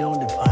don't define